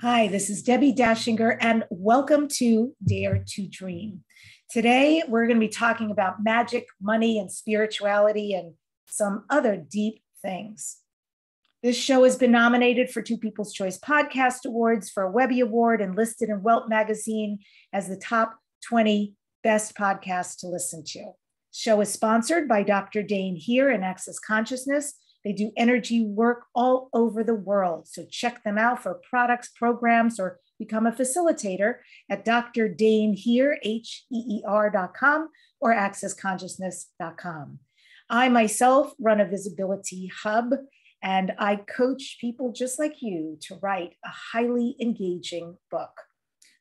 Hi, this is Debbi Dachinger, and welcome to Dare to Dream. Today, we're going to be talking about magic, money, and spirituality, and some other deep things. This show has been nominated for 2 People's Choice Podcast Awards, for a Webby Award, and listed in Welt magazine as the top 20 best podcasts to listen to. The show is sponsored by Dr. Dain Heer and Access Consciousness. They do energy work all over the world. So check them out for products, programs, or become a facilitator at Dr. Dain Heer, H-E-E-R.com or accessconsciousness.com. I myself run a visibility hub, and I coach people just like you to write a highly engaging book.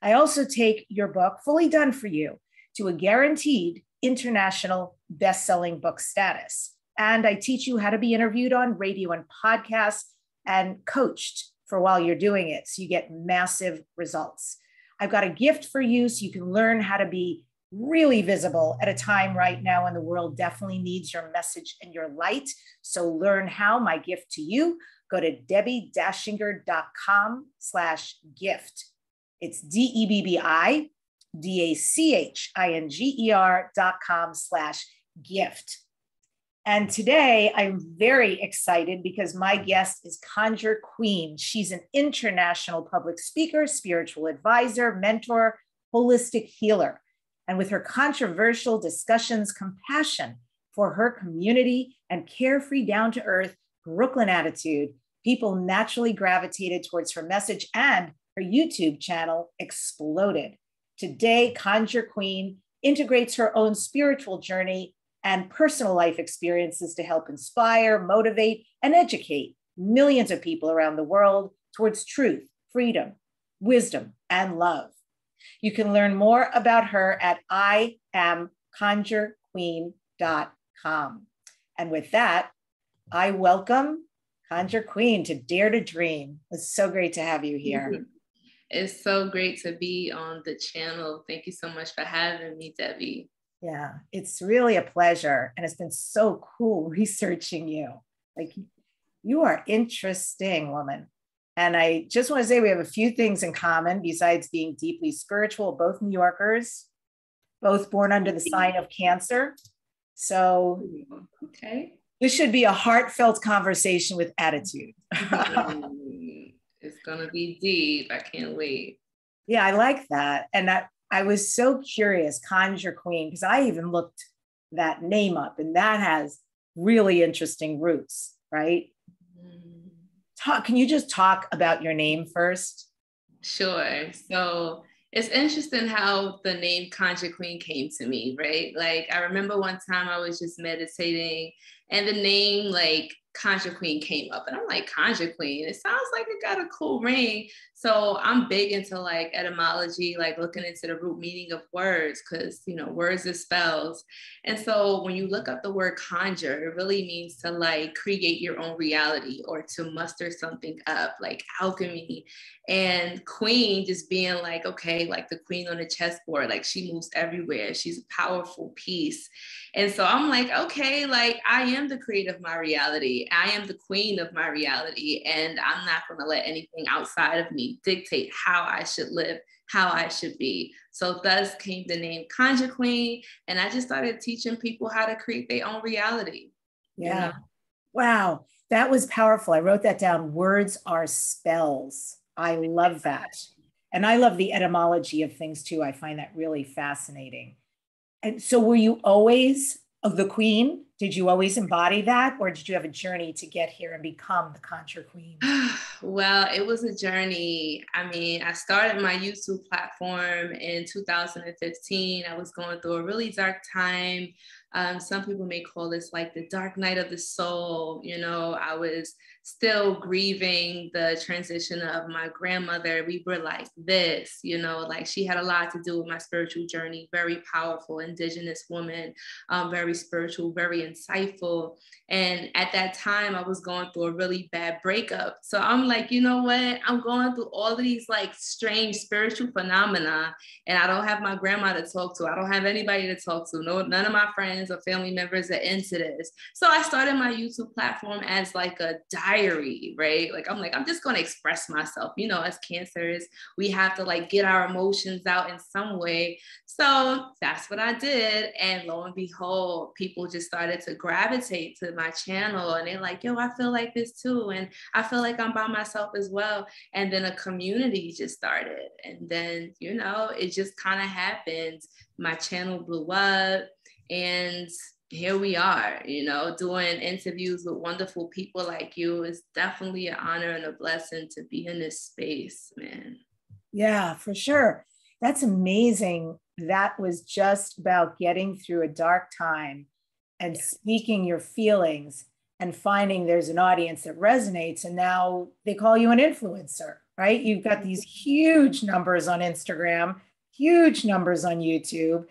I also take your book, fully done for you, to a guaranteed international best-selling book status. And I teach you how to be interviewed on radio and podcasts and coached for while you're doing it, so you get massive results. I've got a gift for you so you can learn how to be really visible at a time right now when the world definitely needs your message and your light. So learn how. My gift to you, go to debbidachinger.com/gift. It's DEBBIDACHINGER.com/gift. And today I'm very excited because my guest is Conjure Queen. She's an international public speaker, spiritual advisor, mentor, holistic healer. And with her controversial discussions, compassion for her community, and carefree, down-to-earth Brooklyn attitude, people naturally gravitated towards her message, and her YouTube channel exploded. Today, Conjure Queen integrates her own spiritual journey and personal life experiences to help inspire, motivate, and educate millions of people around the world towards truth, freedom, wisdom, and love. You can learn more about her at IAmConjureQueen.com. And with that, I welcome Conjure Queen to Dare to Dream. It's so great to have you here. It's so great to be on the channel. Thank you so much for having me, Debbi. Yeah, it's really a pleasure. And it's been so cool researching you. Like, you are interesting, woman. And I just want to say we have a few things in common besides being deeply spiritual, both New Yorkers, both born under the sign of Cancer. So okay, this should be a heartfelt conversation with attitude. It's going to be deep. I can't wait. Yeah, I like that. And I was so curious, Conjure Queen, because I even looked that name up, and that has really interesting roots, right? Can you just talk about your name first? Sure. So it's interesting how the name Conjure Queen came to me, right? Like, I remember one time I was just meditating, and the name, like, Conjure Queen came up, and I'm like, Conjure Queen, it sounds like it got a cool ring. So I'm big into like etymology, like looking into the root meaning of words, because, you know, words are spells. And so when you look up the word conjure, it really means to like create your own reality or to muster something up, like alchemy. And queen just being like, okay, like the queen on the chessboard, like she moves everywhere, she's a powerful piece. And so I'm like, okay, like I am the creator of my reality, I am the queen of my reality, and I'm not going to let anything outside of me dictate how I should live, how I should be. So thus came the name Conjure Queen, and I just started teaching people how to create their own reality. Yeah. You know? Wow. That was powerful. I wrote that down. Words are spells. I love that. And I love the etymology of things too. I find that really fascinating. And so were you always of the queen? Did you always embody that, or did you have a journey to get here and become the Conjure Queen? Well, it was a journey. I mean, I started my YouTube platform in 2015. I was going through a really dark time. Some people may call this like the dark night of the soul. You know, I was still grieving the transition of my grandmother. We were like this, you know, like she had a lot to do with my spiritual journey. Very powerful indigenous woman, very spiritual, very insightful. And at that time, I was going through a really bad breakup. So I'm like, you know what? I'm going through all of these like strange spiritual phenomena, and I don't have my grandma to talk to. I don't have anybody to talk to. No, none of my friends friends or family members that are into this. So I started my YouTube platform as like a diary, right? Like, I'm just going to express myself. You know, as Cancers, we have to like get our emotions out in some way. So that's what I did. And lo and behold, people just started to gravitate to my channel and they're like, yo, I feel like this too. And I feel like I'm by myself as well. And then a community just started. And then, you know, it just kind of happened. My channel blew up and here we are, you know, doing interviews with wonderful people like you. It's definitely an honor and a blessing to be in this space, man. Yeah, for sure. That's amazing. That was just about getting through a dark time and speaking your feelings and finding there's an audience that resonates. And now they call you an influencer, right? You've got these huge numbers on Instagram, huge numbers on YouTube.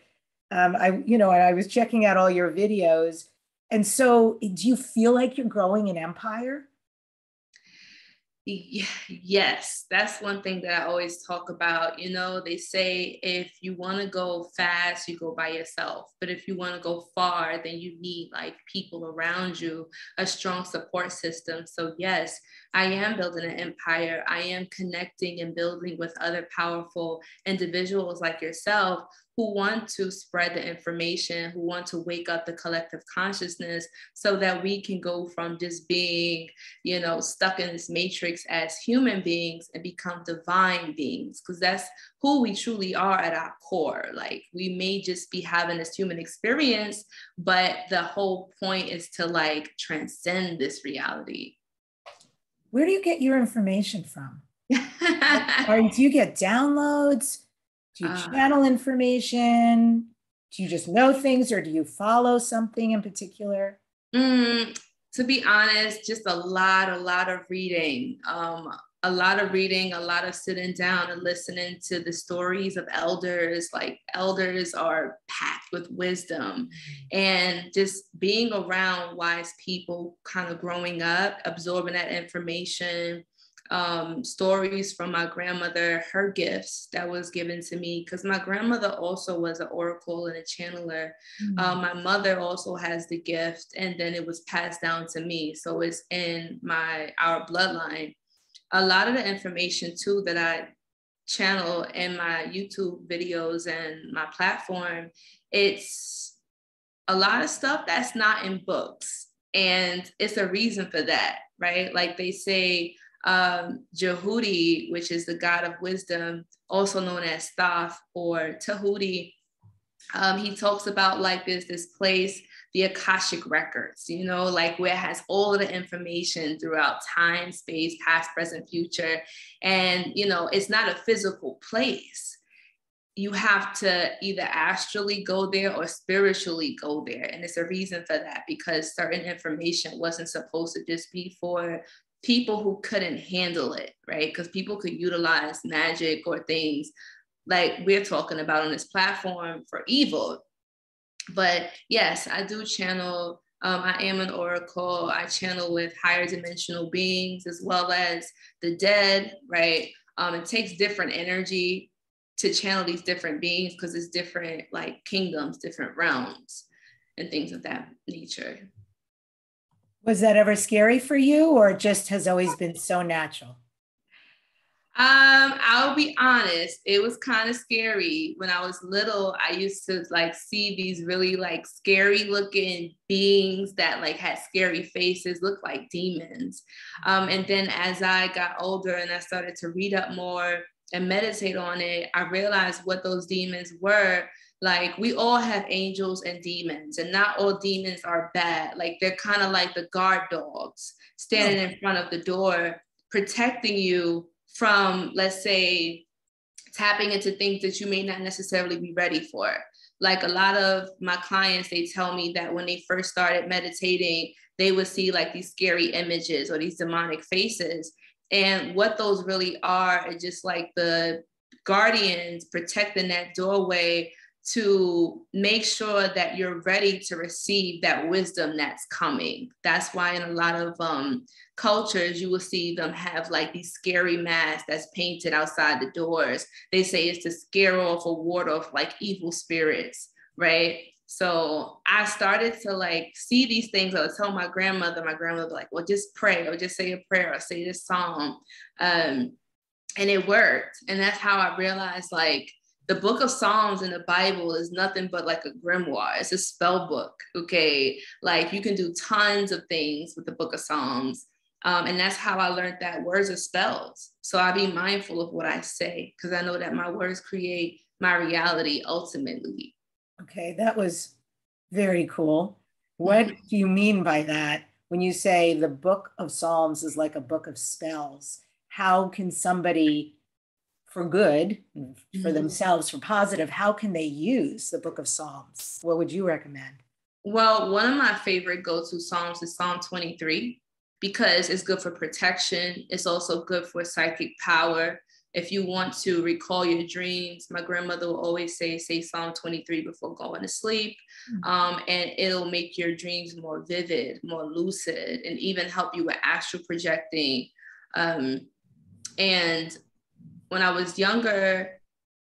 I was checking out all your videos. And so do you feel like you're growing an empire? Yes, that's one thing that I always talk about. You know, they say if you want to go fast, you go by yourself. But if you want to go far, then you need like people around you, a strong support system. So yes, I am building an empire. I am connecting and building with other powerful individuals like yourself who want to spread the information, who want to wake up the collective consciousness so that we can go from just being, you know, stuck in this matrix as human beings and become divine beings, because that's who we truly are at our core. Like, we may just be having this human experience, but the whole point is to like transcend this reality. Where do you get your information from? Or do you get downloads? Do you channel information? Do you just know things, or do you follow something in particular? To be honest, just a lot of reading. A lot of sitting down and listening to the stories of elders. Like, elders are packed with wisdom, and just being around wise people, kind of growing up, absorbing that information. Stories from my grandmother, her gifts that was given to me, because my grandmother also was an oracle and a channeler. My mother also has the gift, and then it was passed down to me, so it's in our bloodline. A lot of the information too that I channel in my YouTube videos and my platform, it's a lot of stuff that's not in books, and it's a reason for that, right? Like, they say Jehudi, which is the god of wisdom, also known as Thoth or Tahuti, he talks about like this place, the Akashic Records, you know, like where it has all of the information throughout time, space, past, present, future. And, you know, it's not a physical place. You have to either astrally go there or spiritually go there. And it's a reason for that, because certain information wasn't supposed to just be for people who couldn't handle it, right? Because people could utilize magic or things like we're talking about on this platform for evil. But yes, I do channel. I am an oracle. I channel with higher dimensional beings as well as the dead, right? It takes different energy to channel these different beings, because it's different like kingdoms, different realms and things of that nature. Was that ever scary for you, or just has always been so natural? I'll be honest. It was kind of scary. When I was little, I used to like see these really like scary looking beings that like had scary faces, looked like demons. And then as I got older and I started to read up more and meditate on it, I realized what those demons were. Like, we all have angels and demons, and not all demons are bad. Like, they're kind of like the guard dogs standing in front of the door, protecting you from, let's say, tapping into things that you may not necessarily be ready for. Like, a lot of my clients, they tell me that when they first started meditating, they would see like these scary images or these demonic faces. And what those really are is just like the guardians protecting that doorway to make sure that you're ready to receive that wisdom that's coming. That's why in a lot of cultures, you will see them have like these scary masks that's painted outside the doors. They say it's to scare off or ward off like evil spirits, right? So I started to like see these things. I would tell my grandmother would be like, well, just pray or just say a prayer or say this psalm. And it worked. And that's how I realized like the book of Psalms in the Bible is nothing but like a grimoire. It's a spell book. Okay. Like you can do tons of things with the book of Psalms. And that's how I learned that words are spells. So I be mindful of what I say, because I know that my words create my reality ultimately. Okay, that was very cool. What do you mean by that when you say the book of Psalms is like a book of spells? How can somebody, for good, for themselves, for positive, how can they use the book of Psalms? What would you recommend? Well, one of my favorite go-to Psalms is Psalm 23, because it's good for protection. It's also good for psychic power. If you want to recall your dreams, my grandmother will always say Psalm 23 before going to sleep. And it'll make your dreams more vivid, more lucid, and even help you with astral projecting. And when I was younger,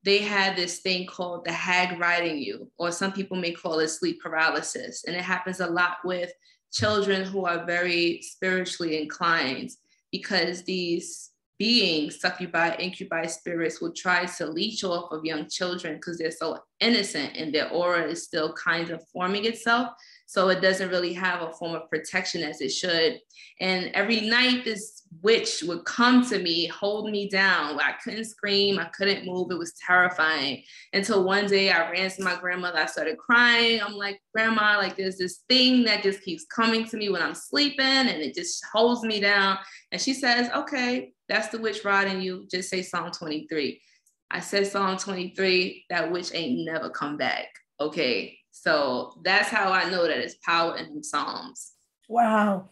they had this thing called the hag riding you, or some people may call it sleep paralysis. And it happens a lot with children who are very spiritually inclined, because these beings, succubi, incubi spirits, will try to leech off of young children because they're so innocent and their aura is still kind of forming itself. So it doesn't really have a form of protection as it should. And every night this witch would come to me, hold me down. I couldn't scream, I couldn't move. It was terrifying. Until one day I ran to my grandmother, I started crying. I'm like, Grandma, like there's this thing that just keeps coming to me when I'm sleeping and it just holds me down. And she says, okay, that's the witch riding you. Just say Psalm 23. I said Psalm 23, that witch ain't never come back. Okay. So that's how I know that it's power in Psalms. Wow.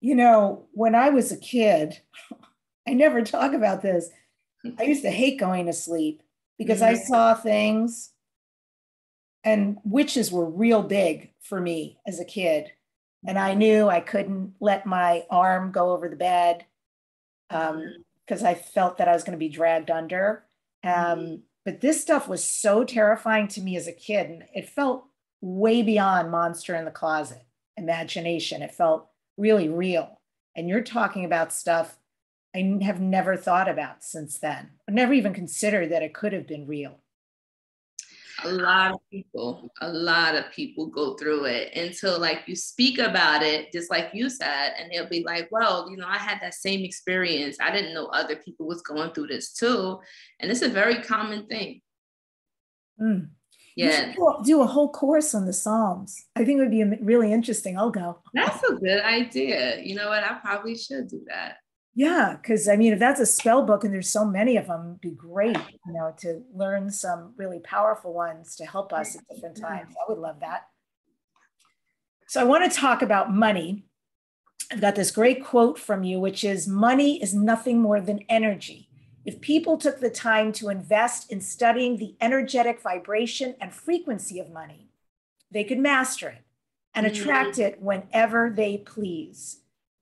You know, when I was a kid, I never talk about this. I used to hate going to sleep because I saw things, and witches were real big for me as a kid. And I knew I couldn't let my arm go over the bed, because I felt that I was going to be dragged under. But this stuff was so terrifying to me as a kid. And it felt way beyond monster in the closet imagination. It felt really real. And you're talking about stuff I have never thought about since then. I never even considered that it could have been real. A lot of people go through it until like you speak about it, just like you said, and they'll be like, well, you know, I had that same experience. I didn't know other people was going through this too. And it's a very common thing. Yeah. Do a whole course on the Psalms. I think it would be really interesting. I'll go. That's a good idea. You know what? I probably should do that. Yeah, because I mean, if that's a spell book and there's so many of them, it'd be great, you know, to learn some really powerful ones to help us at different times. I would love that. So I want to talk about money. I've got this great quote from you, which is, money is nothing more than energy. If people took the time to invest in studying the energetic vibration and frequency of money, they could master it and attract it whenever they please.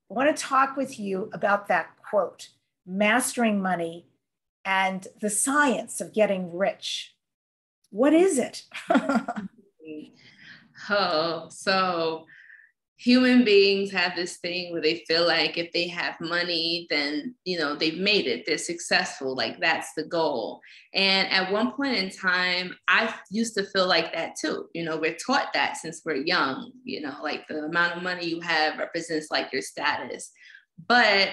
I want to talk with you about that quote, mastering money and the science of getting rich. What is it? So human beings have this thing where they feel like if they have money, then, you know, they've made it, they're successful, like that's the goal. And at one point in time, I used to feel like that too. You know, we're taught that since we're young, you know, like the amount of money you have represents like your status. But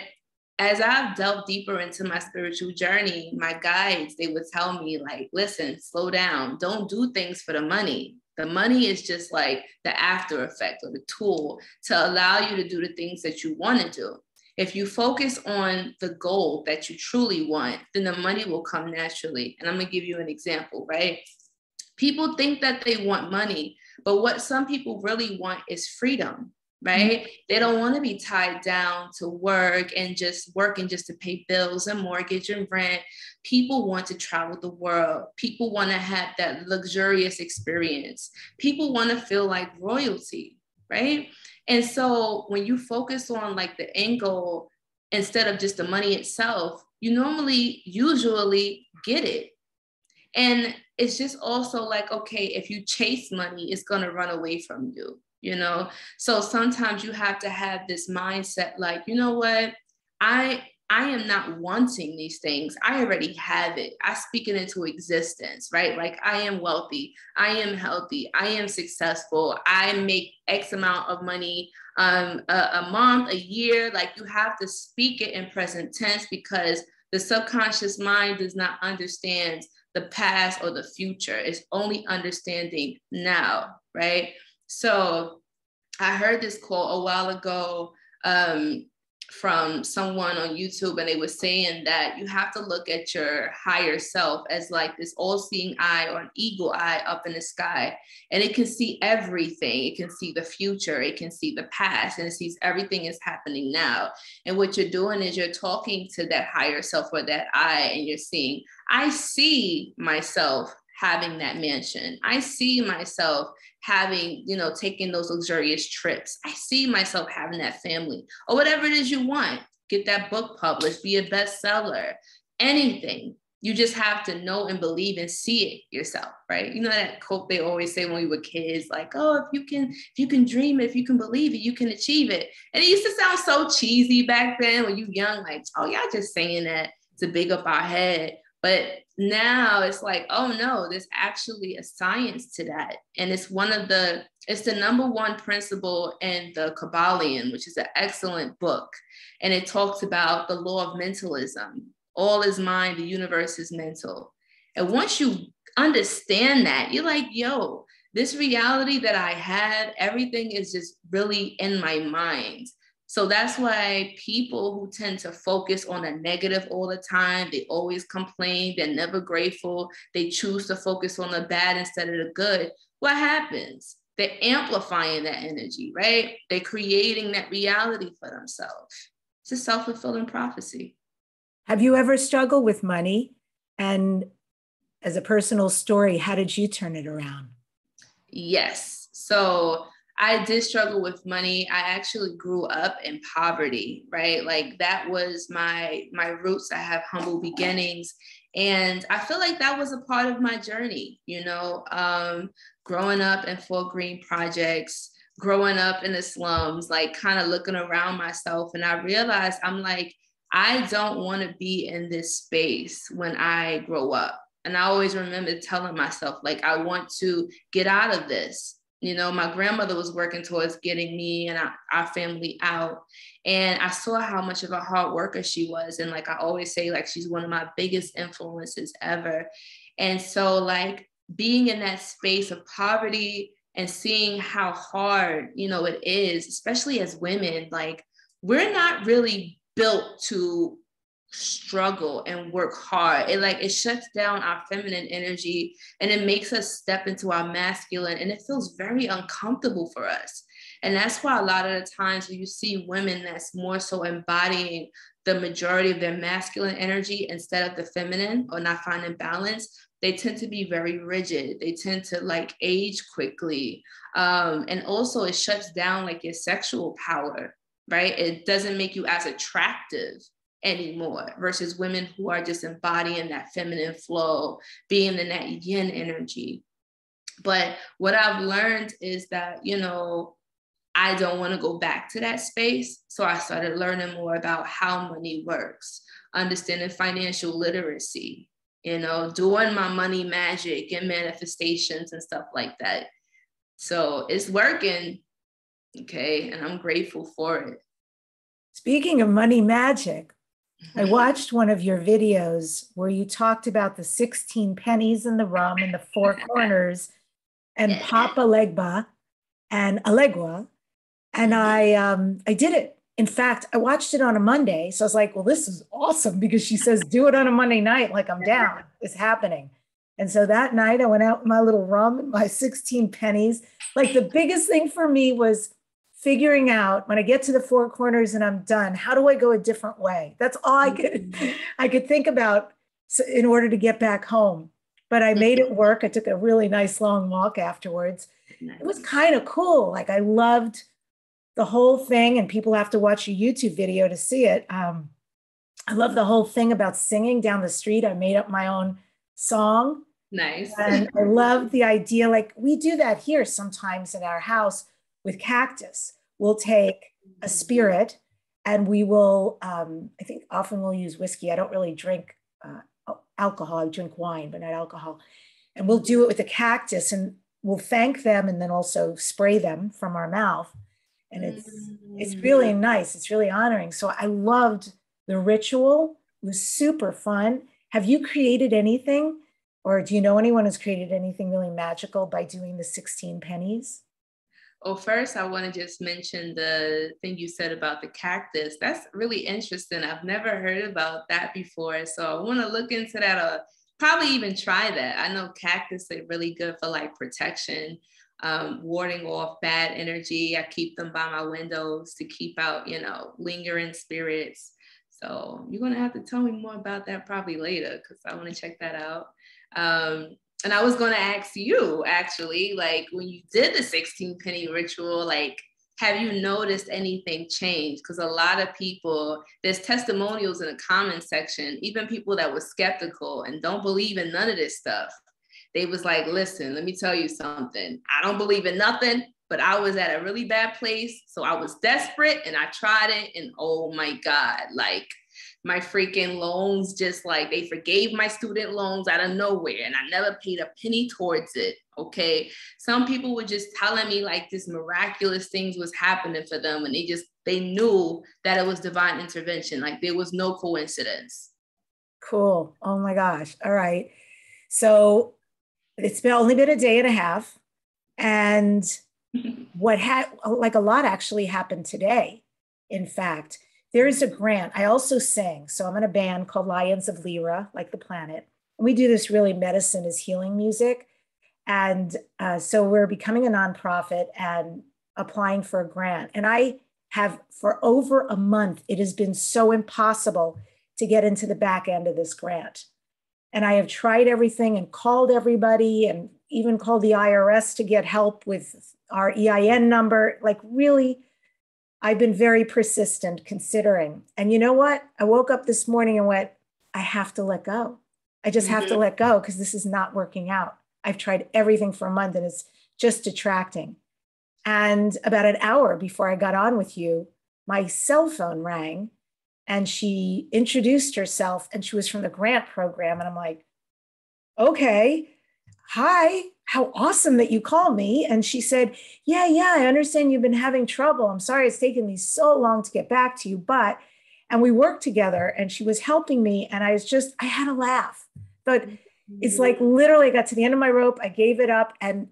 as I've delved deeper into my spiritual journey, my guides, they would tell me like, listen, slow down, don't do things for the money. The money is just like the after effect or the tool to allow you to do the things that you want to do. If you focus on the goal that you truly want, then the money will come naturally. And I'm going to give you an example, right? People think that they want money, but what some people really want is freedom, right? They don't want to be tied down to working just to pay bills and mortgage and rent. People want to travel the world. People want to have that luxurious experience. People want to feel like royalty, right? And so when you focus on like the end goal instead of just the money itself, you usually get it. And it's just also like, okay, if you chase money, it's going to run away from you, you know? So sometimes you have to have this mindset like, you know what? I am not wanting these things. I already have it. I speak it into existence, right? Like I am wealthy. I am healthy. I am successful. I make X amount of money a month, a year. Like you have to speak it in present tense because the subconscious mind does not understand the past or the future. It's only understanding now, right? So I heard this quote a while ago, from someone on YouTube, and they were saying that you have to look at your higher self as like this all-seeing eye or an eagle eye up in the sky, and it can see everything. It can see the future, it can see the past, and it sees everything is happening now. And what you're doing is you're talking to that higher self or that eye, and you're seeing, I see myself having that mansion. I see myself having, you know, taking those luxurious trips. I see myself having that family or whatever it is you want. Get that book published, be a bestseller, anything. You just have to know and believe and see it yourself, right? You know that quote they always say when we were kids, like, oh, if you can dream it, if you can believe it, you can achieve it. And it used to sound so cheesy back then when you were young, like, oh, y'all just saying that to big up our head. But now it's like, oh no, there's actually a science to that. And it's one of the, it's the number one principle in the Kabbalion, which is an excellent book. And it talks about the law of mentalism. All is mind, the universe is mental. And once you understand that, you're like, yo, this reality that I have, everything is just really in my mind. So that's why people who tend to focus on a negative all the time, they always complain, they're never grateful, they choose to focus on the bad instead of the good. What happens? They're amplifying that energy, right? They're creating that reality for themselves. It's a self-fulfilling prophecy. Have you ever struggled with money? And as a personal story, how did you turn it around? Yes. So I did struggle with money. I actually grew up in poverty, right? Like that was my roots. I have humble beginnings. And I feel like that was a part of my journey, you know, growing up in Fort Greene projects, growing up in the slums, like kind of looking around myself. And I realized I'm like, I don't want to be in this space when I grow up. And I always remember telling myself, like, I want to get out of this. You know, my grandmother was working towards getting me and our family out. And I saw how much of a hard worker she was. And like I always say, like, she's one of my biggest influences ever. And so like being in that space of poverty and seeing how hard, you know, it is, especially as women, like we're not really built to struggle and work hard. It like it shuts down our feminine energy and it makes us step into our masculine, and it feels very uncomfortable for us. And that's why a lot of the times when you see women that's more so embodying the majority of their masculine energy instead of the feminine or not finding balance, they tend to be very rigid. They tend to like age quickly, and also it shuts down like your sexual power, right? It doesn't make you as attractive anymore versus women who are just embodying that feminine flow, being in that yin energy. But what I've learned is that, you know, I don't want to go back to that space. So I started learning more about how money works, understanding financial literacy, you know, doing my money magic and manifestations and stuff like that. So it's working. Okay. And I'm grateful for it. Speaking of money magic, I watched one of your videos where you talked about the 16 pennies in the rum and the four corners and Papa Legba and Elegua. And I did it. In fact, I watched it on a Monday. So I was like, well, this is awesome because she says, do it on a Monday night. Like I'm down, it's happening. And so that night I went out with my little rum and my 16 pennies. Like the biggest thing for me was figuring out when I get to the four corners and I'm done, how do I go a different way? That's all I could think about in order to get back home. But I made it work. I took a really nice long walk afterwards. Nice. It was kind of cool. Like I loved the whole thing, and people have to watch a YouTube video to see it. I love the whole thing about singing down the street. I made up my own song Nice. And I love the idea, like we do that here sometimes in our house with cactus. We'll take a spirit and we will, I think often we'll use whiskey. I don't really drink alcohol. I drink wine, but not alcohol. And we'll do it with a cactus and we'll thank them and then also spray them from our mouth. And it's really nice. It's really honoring. So I loved the ritual. It was super fun. Have you created anything? Or do you know anyone who's created anything really magical by doing the 16 pennies? Well, first, I want to just mention the thing you said about the cactus. That's really interesting. I've never heard about that before. So I want to look into that, or probably even try that. I know cactus are really good for like protection, warding off bad energy. I keep them by my windows to keep out, you know, lingering spirits. So you're going to have to tell me more about that probably later because I want to check that out. And I was going to ask you actually, like when you did the 16 penny ritual, like, have you noticed anything change? Because a lot of people, there's testimonials in the comment section, even people that were skeptical and don't believe in none of this stuff. They was like, listen, let me tell you something. I don't believe in nothing, but I was at a really bad place. So I was desperate and I tried it and oh my God, like, my freaking loans, just like they forgave my student loans out of nowhere. And I never paid a penny towards it. Okay. Some people were just telling me like this miraculous things was happening for them. And they knew that it was divine intervention. Like there was no coincidence. Cool. Oh my gosh. All right. So it's only been a day and a half. And what had, like a lot actually happened today. In fact, there is a grant. I also sang, so I'm in a band called Lions of Lyra, like the planet. And we do this really medicine is healing music. And so we're becoming a nonprofit and applying for a grant. And I have for over a month, it has been so impossible to get into the back end of this grant. And I have tried everything and called everybody and even called the IRS to get help with our EIN number, like really, I've been very persistent considering. And you know what? I woke up this morning and went, I have to let go. I just have to let go because this is not working out. I've tried everything for a month and it's just detracting. And about an hour before I got on with you, my cell phone rang and she introduced herself and she was from the grant program. And I'm like, okay, hi. How awesome that you called me. And she said, yeah, I understand you've been having trouble. I'm sorry it's taken me so long to get back to you, but, and we worked together and she was helping me. And I was just, I had a laugh, but it's like, literally I got to the end of my rope. I gave it up. And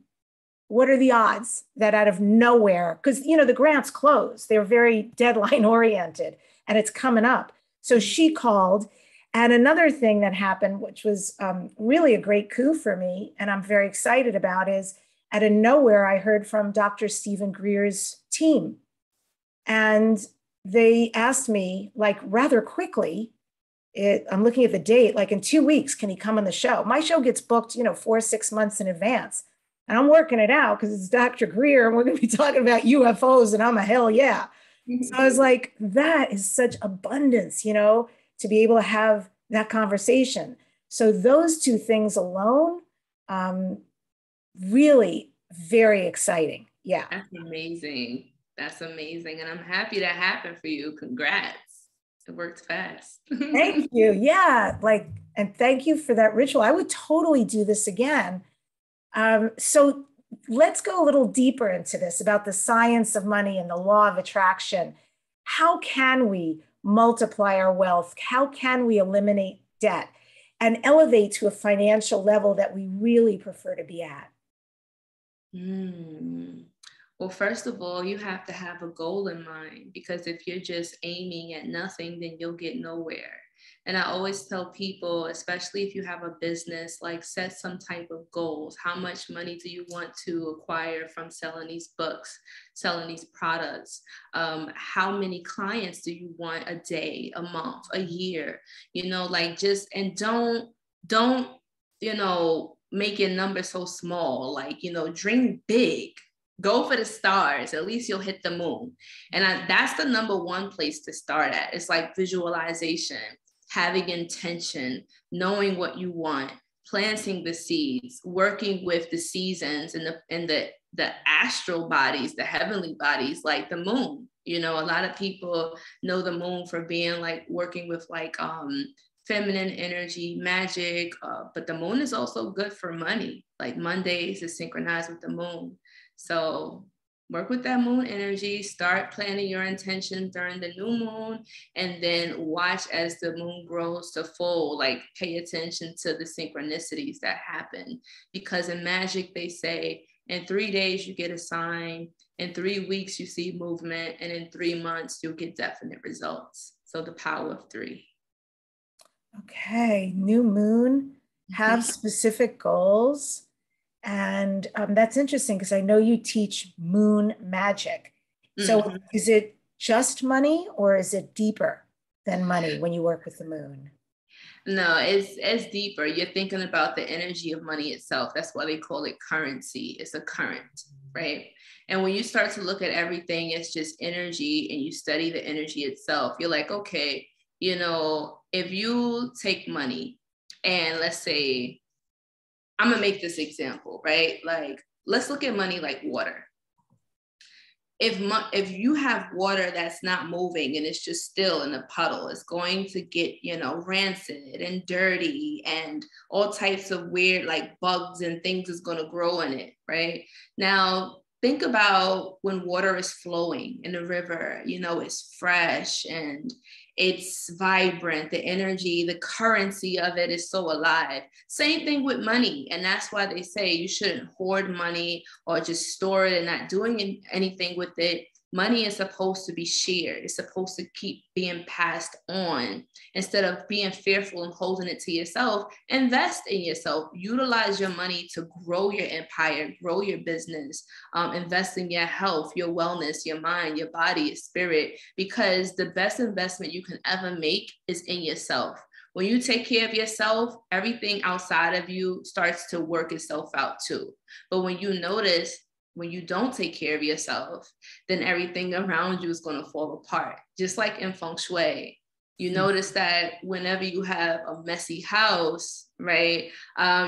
what are the odds that out of nowhere, because you know, the grants closed, they're very deadline oriented and it's coming up. So she called. And another thing that happened, which was really a great coup for me, and I'm very excited about, is out of nowhere, I heard from Dr. Stephen Greer's team. And they asked me, like, rather quickly, I'm looking at the date, like in 2 weeks, can he come on the show? My show gets booked, you know, 4 or 6 months in advance. And I'm working it out because it's Dr. Greer, and we're going to be talking about UFOs, and I'm a hell yeah. So I was like, that is such abundance, you know, to be able to have that conversation. So those two things alone, really very exciting. Yeah. That's amazing. That's amazing. And I'm happy that happened for you. Congrats. It worked fast. Thank you. Yeah. Like, and thank you for that ritual. I would totally do this again. So let's go a little deeper into this about the science of money and the law of attraction. How can we multiply our wealth? How can we eliminate debt and elevate to a financial level that we really prefer to be at? Well, first of all, you have to have a goal in mind, because if you're just aiming at nothing, then you'll get nowhere. And I always tell people, especially if you have a business, like set some type of goals. How much money do you want to acquire from selling these books, selling these products? How many clients do you want a day, a month, a year? You know, like just, and don't, you know, make your number so small, like, you know, dream big. Go for the stars, at least you'll hit the moon. And that's the number one place to start at. It's like visualization, having intention, knowing what you want, planting the seeds, working with the seasons and the astral bodies, the heavenly bodies, like the moon. You know, a lot of people know the moon for being like working with like feminine energy, magic, but the moon is also good for money. Like Mondays is synchronized with the moon. So work with that moon energy, start planning your intention during the new moon, and then watch as the moon grows to full, like pay attention to the synchronicities that happen. Because in magic, they say, in 3 days, you get a sign, in 3 weeks, you see movement, and in 3 months, you'll get definite results. So the power of three. Okay, new moon, have specific goals. And that's interesting because I know you teach moon magic. So is it just money or is it deeper than money when you work with the moon? No, it's deeper. You're thinking about the energy of money itself. That's why they call it currency. It's a current, right? And when you start to look at everything, it's just energy, and you study the energy itself. You're like, okay, you know, if you take money and let's say, I'm gonna make this example, right? Like, let's look at money like water. If you have water that's not moving and it's just still in a puddle, it's going to get, you know, rancid and dirty, and all types of weird like bugs and things is gonna grow in it, right? Now, think about when water is flowing in the river, you know, it's fresh and it's vibrant, the energy, the currency of it is so alive. Same thing with money. And that's why they say you shouldn't hoard money or just store it and not doing anything with it. Money is supposed to be shared. It's supposed to keep being passed on. Instead of being fearful and holding it to yourself, invest in yourself. Utilize your money to grow your empire, grow your business, invest in your health, your wellness, your mind, your body, your spirit, because the best investment you can ever make is in yourself. When you take care of yourself, everything outside of you starts to work itself out too. But when you notice, when you don't take care of yourself, then everything around you is going to fall apart. Just like in feng shui, you notice that whenever you have a messy house, right,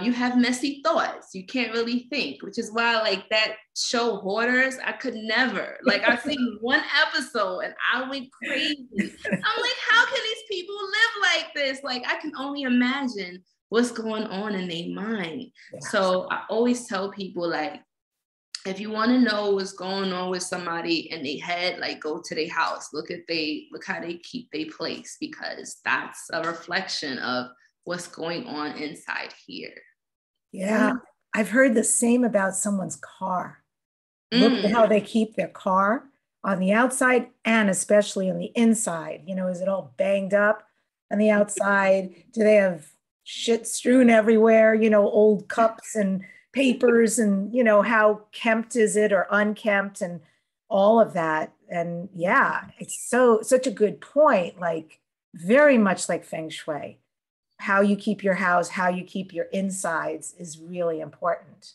you have messy thoughts. You can't really think, which is why like that show Hoarders, I could never, like I've seen one episode and I went crazy. I'm like, how can these people live like this? Like I can only imagine what's going on in their mind. Yeah. So I always tell people like, if you want to know what's going on with somebody in their head, like go to their house, look how they keep their place, because that's a reflection of what's going on inside here. Yeah. I've heard the same about someone's car. Look at how they keep their car on the outside and especially on the inside. You know, is it all banged up on the outside? Do they have shit strewn everywhere? You know, old cups and papers, and you know, how kempt is it or unkempt and all of that. And yeah, it's such a good point, like very much like feng shui, how you keep your house, how you keep your insides is really important.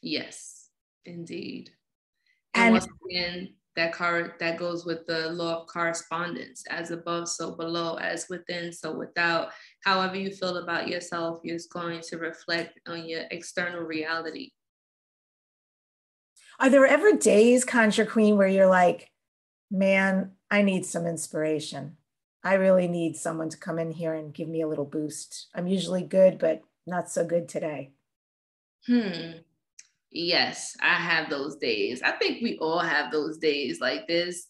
Yes, indeed. And once again, that goes with the law of correspondence, as above, so below, as within, so without. However you feel about yourself is going to reflect on your external reality. Are there ever days, Conjure Queen, where you're like, man, I need some inspiration. I really need someone to come in here and give me a little boost. I'm usually good, but not so good today. Yes, I have those days. I think we all have those days. Like there's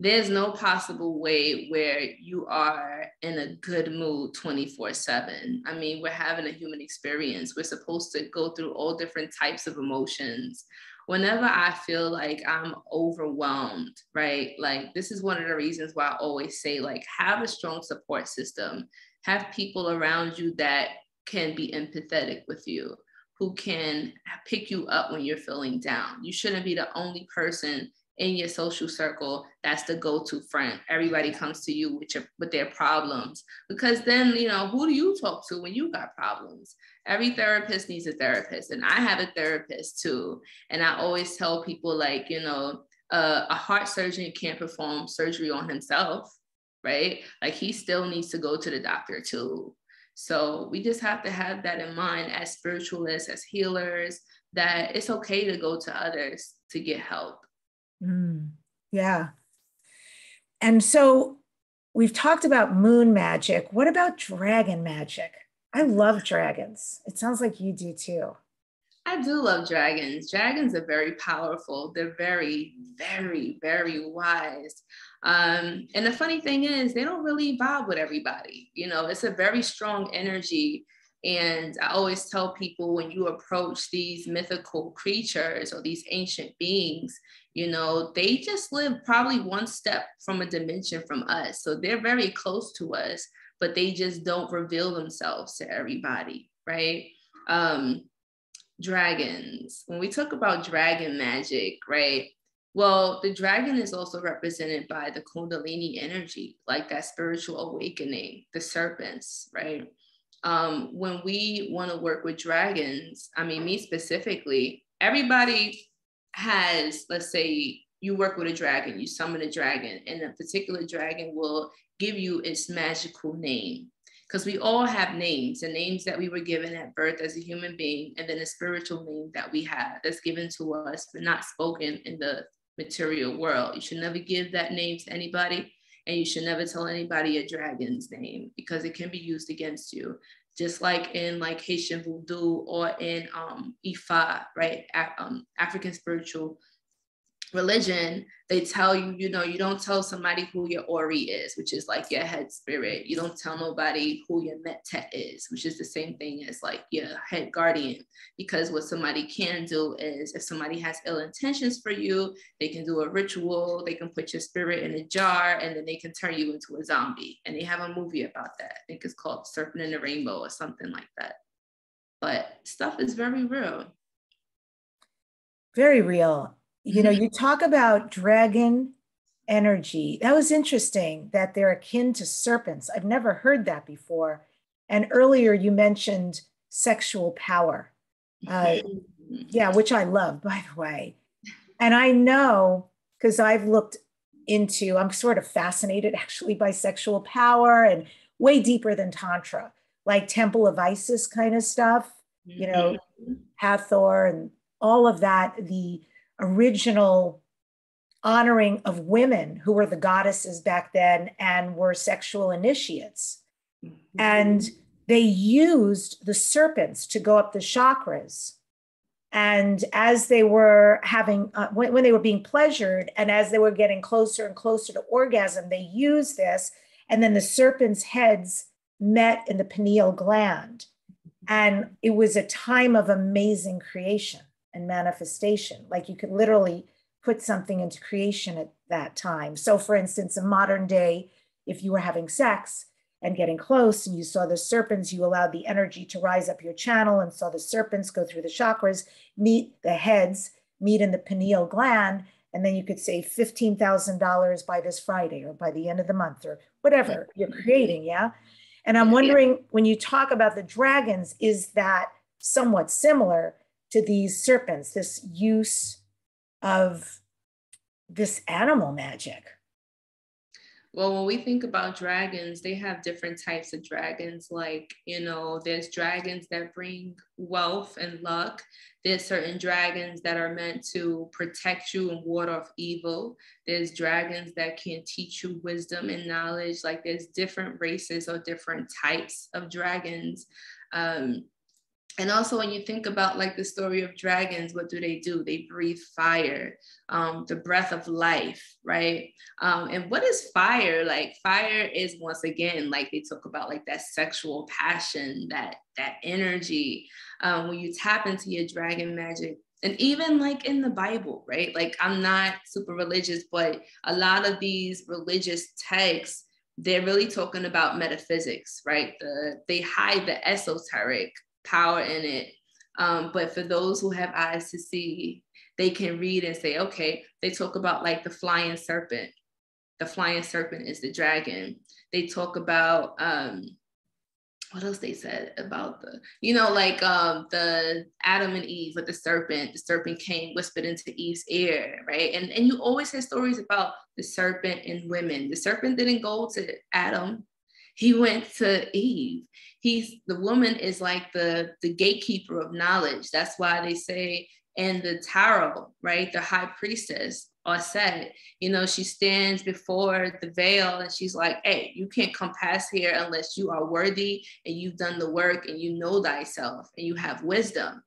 no possible way where you are in a good mood 24/7. I mean, we're having a human experience. We're supposed to go through all different types of emotions. Whenever I feel like I'm overwhelmed, right? Like this is one of the reasons why I always say, like, have a strong support system. Have people around you that can be empathetic with you, who can pick you up when you're feeling down. You shouldn't be the only person in your social circle that's the go-to friend. Everybody comes to you with their problems, because then, you know, who do you talk to when you got problems? Every therapist needs a therapist, and I have a therapist too. And I always tell people, like, you know, a heart surgeon can't perform surgery on himself, right? Like he still needs to go to the doctor too. So we just have to have that in mind as spiritualists, as healers, that it's okay to go to others to get help. Mm, yeah. And so we've talked about moon magic. What about dragon magic? I love dragons. It sounds like you do too. I do love dragons. Dragons are very powerful. They're very, very, very wise. And the funny thing is they don't really vibe with everybody. You know, it's a very strong energy. And I always tell people, when you approach these mythical creatures or these ancient beings, you know, they just live probably one step from a dimension from us. So they're very close to us, but they just don't reveal themselves to everybody, right? Dragons. When we talk about dragon magic, right? Well, the dragon is also represented by the Kundalini energy, like that spiritual awakening, the serpents, right? When we want to work with dragons, I mean, me specifically, everybody has, let's say you work with a dragon, you summon a dragon, and a particular dragon will give you its magical name. Because we all have names, the names that we were given at birth as a human being, and then a spiritual name that we have that's given to us, but not spoken in the material world. You should never give that name to anybody, and you should never tell anybody your dragon's name, because it can be used against you. Just like in like Haitian Voodoo or in Ifa, right? African spiritual religion, they tell you, you know, you don't tell somebody who your Ori is, which is like your head spirit. You don't tell nobody who your Metet is, which is the same thing as like your head guardian. Because what somebody can do is, if somebody has ill intentions for you, they can do a ritual, they can put your spirit in a jar, and then they can turn you into a zombie. And they have a movie about that. I think it's called Serpent in the Rainbow or something like that. But stuff is very real. Very real. You know, you talk about dragon energy. That was interesting that they're akin to serpents. I've never heard that before. And earlier you mentioned sexual power. Yeah, which I love, by the way. And I know, because I've looked into, I'm sort of fascinated actually by sexual power, and way deeper than Tantra, like Temple of Isis kind of stuff, you know, Hathor and all of that, the original honoring of women who were the goddesses back then and were sexual initiates. And they used the serpents to go up the chakras. And as they were having, when they were being pleasured, and as they were getting closer and closer to orgasm, they used this. And then the serpents' heads met in the pineal gland. And it was a time of amazing creation and manifestation. Like, you could literally put something into creation at that time. So for instance, in modern day, if you were having sex and getting close and you saw the serpents, you allowed the energy to rise up your channel and saw the serpents go through the chakras, meet the heads, meet in the pineal gland. And then you could save $15,000 by this Friday or by the end of the month or whatever you're creating. Yeah. And I'm wondering, when you talk about the dragons, is that somewhat similar to these serpents, this use of this animal magic? Well, when we think about dragons, they have different types of dragons. Like, you know, there's dragons that bring wealth and luck. There's certain dragons that are meant to protect you and ward off evil. There's dragons that can teach you wisdom and knowledge. Like, there's different races or different types of dragons. And also, when you think about like the story of dragons, what do? They breathe fire, the breath of life, right? And what is fire? Like, fire is, once again, like they talk about like that sexual passion, that energy. When you tap into your dragon magic, and even like in the Bible, right? Like, I'm not super religious, but a lot of these religious texts, they're really talking about metaphysics, right? They hide the esoteric power in it, but for those who have eyes to see, they can read and say, okay, they talk about like the flying serpent. The flying serpent is the dragon. They talk about what else they said about the, you know, like the Adam and Eve with the serpent. The serpent came, whispered into Eve's ear, right? And you always hear stories about the serpent and women. The serpent didn't go to Adam. He went to Eve. The woman is like the gatekeeper of knowledge. That's why they say in the tarot, right? The high priestess or said, you know, she stands before the veil and she's like, hey, you can't come past here unless you are worthy and you've done the work and you know thyself and you have wisdom.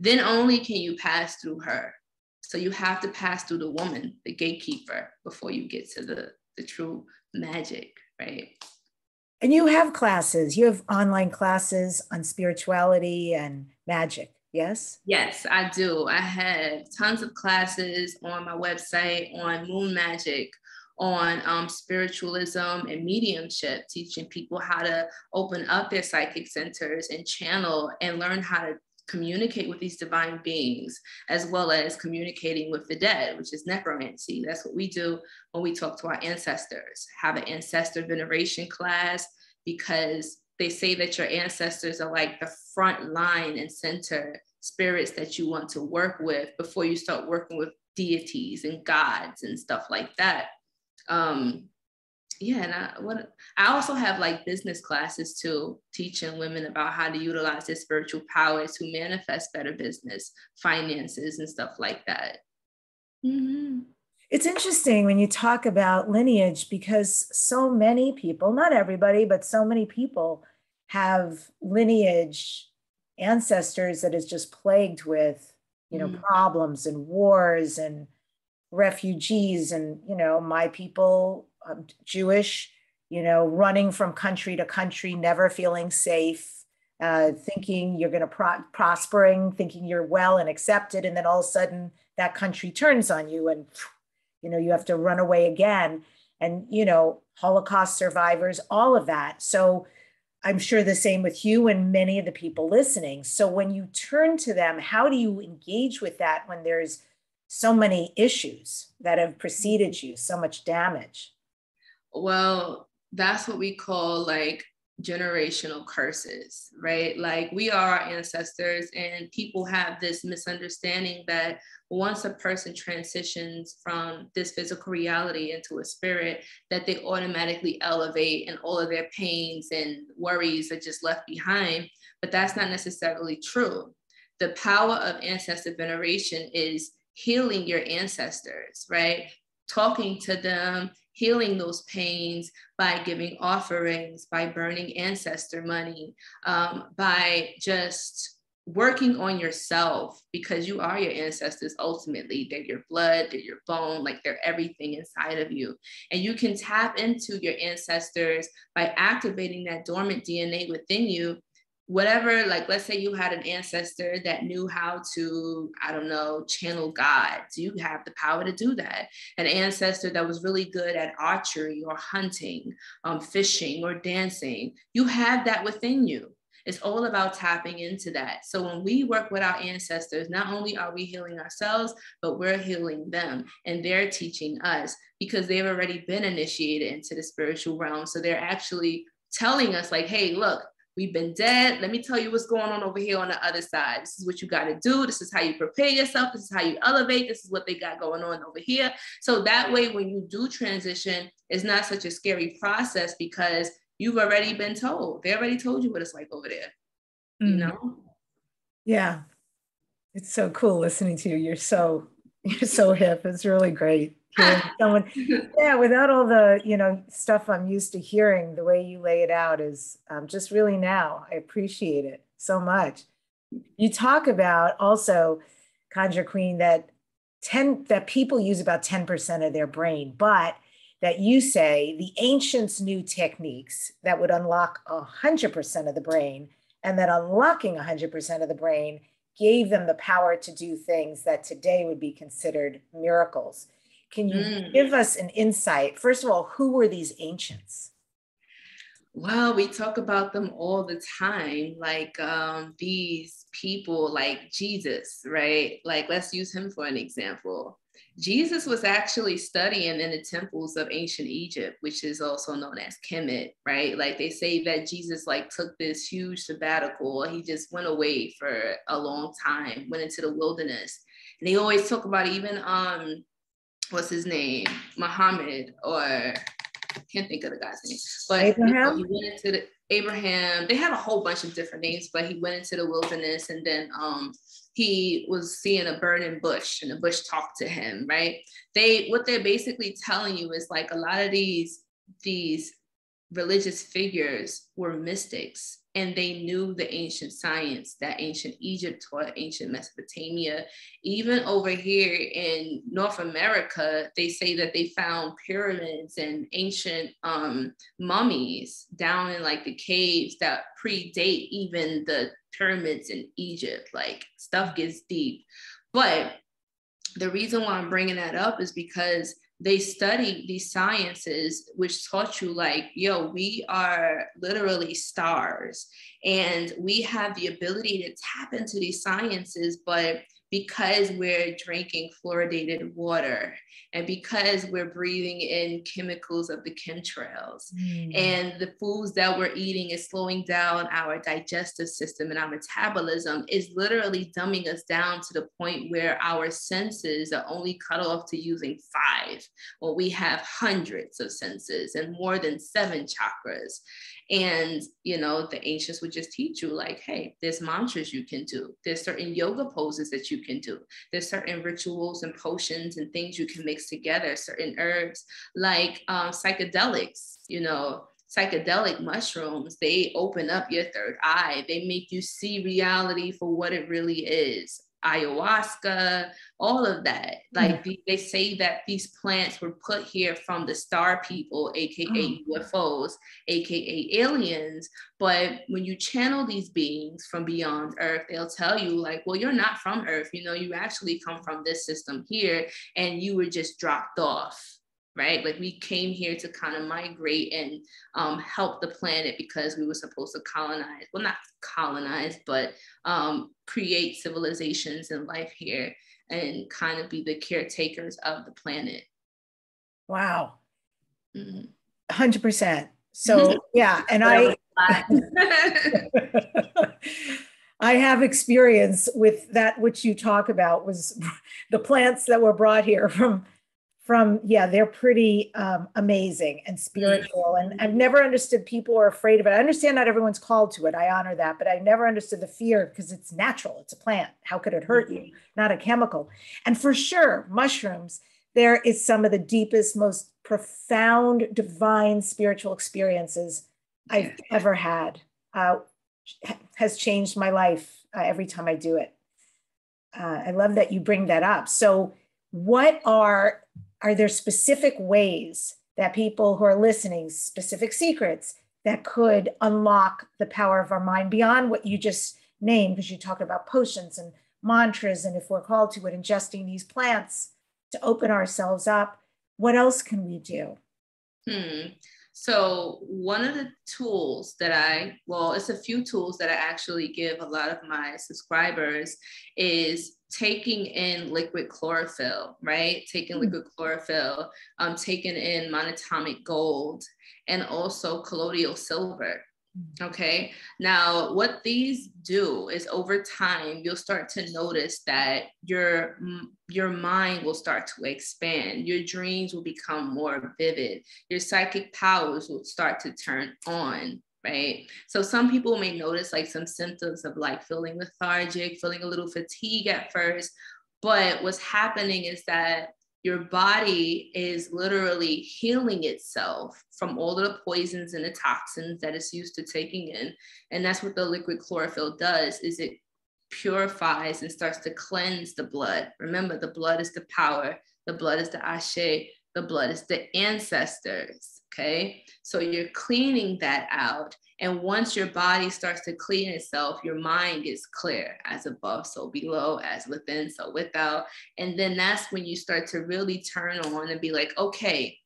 Then only can you pass through her. So you have to pass through the woman, the gatekeeper, before you get to the true magic, right? And you have classes, you have online classes on spirituality and magic, yes? Yes, I do. I have tons of classes on my website on moon magic, on spiritualism and mediumship, teaching people how to open up their psychic centers and channel and learn how to communicate with these divine beings, as well as communicating with the dead, which is necromancy. That's what we do when we talk to our ancestors. Have an ancestor veneration class, because they say that your ancestors are like the front line and center spirits that you want to work with before you start working with deities and gods and stuff like that. Yeah, and I also have like business classes too, teaching women about how to utilize their spiritual powers to manifest better business, finances, and stuff like that. Mm-hmm. It's interesting when you talk about lineage, because so many people, not everybody, but so many people have lineage ancestors that is just plagued with, you know, problems and wars and refugees and, you know, my people, Jewish, you know, running from country to country, never feeling safe, thinking you're going to prospering, thinking you're well and accepted. And then all of a sudden that country turns on you and, you know, you have to run away again. And, you know, Holocaust survivors, all of that. So I'm sure the same with you and many of the people listening. So when you turn to them, how do you engage with that when there's so many issues that have preceded you, so much damage? Well, that's what we call like generational curses, right? Like we are our ancestors, and people have this misunderstanding that once a person transitions from this physical reality into a spirit, that they automatically elevate and all of their pains and worries are just left behind. But that's not necessarily true. The power of ancestor veneration is healing your ancestors, right? Talking to them, healing those pains by giving offerings, by burning ancestor money, by just working on yourself, because you are your ancestors ultimately. They're your blood, they're your bone, like they're everything inside of you. And you can tap into your ancestors by activating that dormant DNA within you. Whatever, like, let's say you had an ancestor that knew how to, I don't know, channel gods. You have the power to do that. An ancestor that was really good at archery or hunting, fishing or dancing. You have that within you. It's all about tapping into that. So when we work with our ancestors, not only are we healing ourselves, but we're healing them, and they're teaching us, because they've already been initiated into the spiritual realm. So they're actually telling us like, hey, look, we've been dead. Let me tell you what's going on over here on the other side. This is what you got to do. This is how you prepare yourself. This is how you elevate. This is what they got going on over here. So that way, when you do transition, it's not such a scary process, because you've already been told. They already told you what it's like over there, you know? Yeah. It's so cool listening to you. You're so hip. It's really great. Someone, yeah, without all the, you know, stuff I'm used to hearing, the way you lay it out is just really now. I appreciate it so much. You talk about also, Conjure Queen, that people use about 10% of their brain, but that you say the ancients knew techniques that would unlock 100% of the brain, and that unlocking 100% of the brain gave them the power to do things that today would be considered miracles. Can you give us an insight? First of all, who were these ancients? Well, we talk about them all the time, like these people like Jesus, right? Like, let's use him for an example. Jesus was actually studying in the temples of ancient Egypt, which is also known as Kemet, right? Like they say that Jesus like took this huge sabbatical. He just went away for a long time, went into the wilderness. And they always talk about even, what's his name? Muhammad, or can't think of the guy's name, but Abraham? He went into the Abraham. They had a whole bunch of different names, but he went into the wilderness, and then he was seeing a burning bush, and the bush talked to him. Right? What they're basically telling you is like a lot of these religious figures were mystics, and they knew the ancient science that ancient Egypt taught, ancient Mesopotamia. Even over here in North America, they say that they found pyramids and ancient mummies down in like the caves that predate even the pyramids in Egypt. Like, stuff gets deep. But the reason why I'm bringing that up is because they studied these sciences, which taught you like, yo, we are literally stars and we have the ability to tap into these sciences, but because we're drinking fluoridated water and because we're breathing in chemicals of the chemtrails and the foods that we're eating is slowing down our digestive system and our metabolism is literally dumbing us down to the point where our senses are only cut off to using 5, or we have hundreds of senses and more than 7 chakras. And, you know, the ancients would just teach you like, hey, there's mantras you can do. There's certain yoga poses that you can do. There's certain rituals and potions and things you can mix together, certain herbs like psychedelics, you know, psychedelic mushrooms. They open up your third eye. They make you see reality for what it really is. Ayahuasca, all of that. Like they say that these plants were put here from the star people, aka UFOs, aka aliens. But when you channel these beings from beyond Earth, they'll tell you like, well, you're not from Earth, you know, you actually come from this system here and you were just dropped off. Right? Like we came here to kind of migrate and help the planet because we were supposed to colonize, well, not colonize, but create civilizations and life here and kind of be the caretakers of the planet. Wow. 100%. So yeah. And I have experience with that, which you talk about was the plants that were brought here from yeah, they're pretty amazing and spiritual. And I've never understood people are afraid of it. I understand not everyone's called to it. I honor that, but I never understood the fear because it's natural. It's a plant. How could it hurt you? Not a chemical. And for sure, mushrooms, there is some of the deepest, most profound, divine spiritual experiences I've ever had. Has changed my life every time I do it. I love that you bring that up. So what are there specific ways that people who are listening, specific secrets that could unlock the power of our mind beyond what you just named? Because you talked about potions and mantras, and if we're called to it, ingesting these plants to open ourselves up. What else can we do? So one of the tools that it's a few tools that I actually give a lot of my subscribers is taking in liquid chlorophyll, right? Taking liquid chlorophyll, taking in monatomic gold, and also colloidal silver. Okay. Now, what these do is over time, you'll start to notice that your mind will start to expand. Your dreams will become more vivid. Your psychic powers will start to turn on. Right? So some people may notice like some symptoms of like feeling lethargic, feeling a little fatigue at first. But what's happening is that your body is literally healing itself from all of the poisons and the toxins that it's used to taking in. And that's what the liquid chlorophyll does, is it purifies and starts to cleanse the blood. Remember, the blood is the power. The blood is the ashe. The blood is the ancestors. Okay. So you're cleaning that out. And once your body starts to clean itself, your mind gets clear, as above, so below, as within, so without. And then that's when you start to really turn on and be like, okay,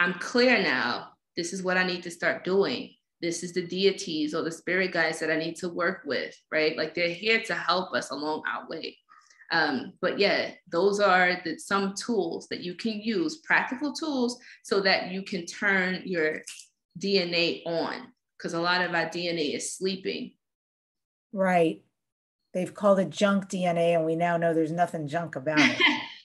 I'm clear now. This is what I need to start doing. This is the deities or the spirit guides that I need to work with, right? Like they're here to help us along our way. But yeah, those are some tools that you can use, practical tools, so that you can turn your DNA on. Because a lot of our DNA is sleeping. Right. They've called it junk DNA, and we now know there's nothing junk about it.